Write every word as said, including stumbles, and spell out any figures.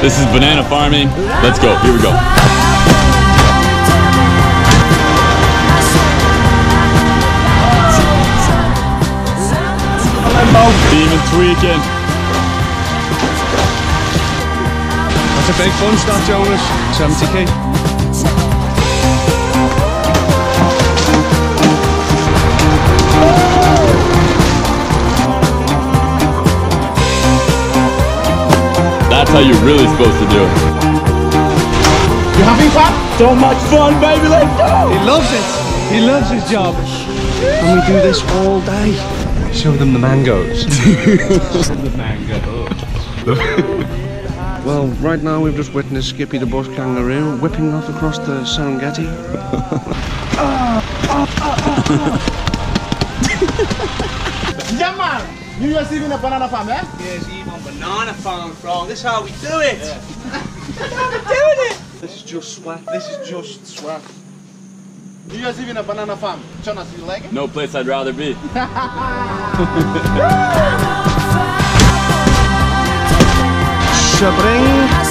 This is banana farming. Let's go. Here we go. Demon tweaking. That's a big fun start, Jonas. seventy K. That's how you're really supposed to do it. You happy, Pat? So much fun, baby, let's go! He loves it. He loves his job. And we do this all day. Show them the mangoes. The mangoes. Well, right now we've just witnessed Skippy the bush kangaroo whipping off across the Serengeti. uh, uh, uh, uh. Yeah, man! You guys even a banana farm, eh? Yes, even a banana farm, bro. This is how we do it. Yeah. We're doing it. This is just swag. This is just swag. You guys even a banana farm. Jonas, you like it? No place I'd rather be. Shabring.